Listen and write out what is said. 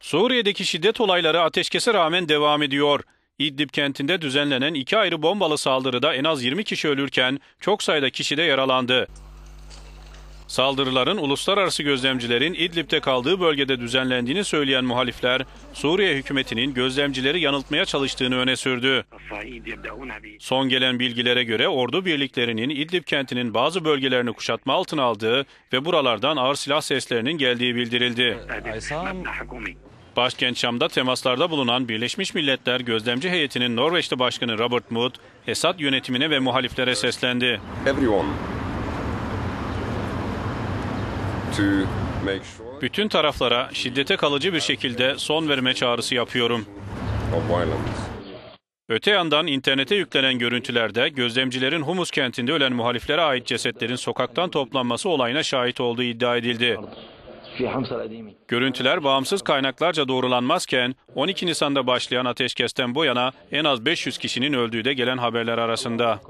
Suriye'deki şiddet olayları ateşkese rağmen devam ediyor. İdlib kentinde düzenlenen iki ayrı bombalı saldırıda en az 20 kişi ölürken çok sayıda kişi de yaralandı. Saldırıların uluslararası gözlemcilerin İdlib'de kaldığı bölgede düzenlendiğini söyleyen muhalifler, Suriye hükümetinin gözlemcileri yanıltmaya çalıştığını öne sürdü. Son gelen bilgilere göre ordu birliklerinin İdlib kentinin bazı bölgelerini kuşatma altına aldığı ve buralardan ağır silah seslerinin geldiği bildirildi. Başkent Şam'da temaslarda bulunan Birleşmiş Milletler Gözlemci Heyeti'nin Norveçli Başkanı Robert Mood, Esad yönetimine ve muhaliflere seslendi. Bütün taraflara şiddete kalıcı bir şekilde son verme çağrısı yapıyorum. Öte yandan internete yüklenen görüntülerde gözlemcilerin Humus kentinde ölen muhaliflere ait cesetlerin sokaktan toplanması olayına şahit olduğu iddia edildi. Görüntüler bağımsız kaynaklarca doğrulanmazken 12 Nisan'da başlayan ateşkesten bu yana en az 500 kişinin öldüğü de gelen haberler arasında.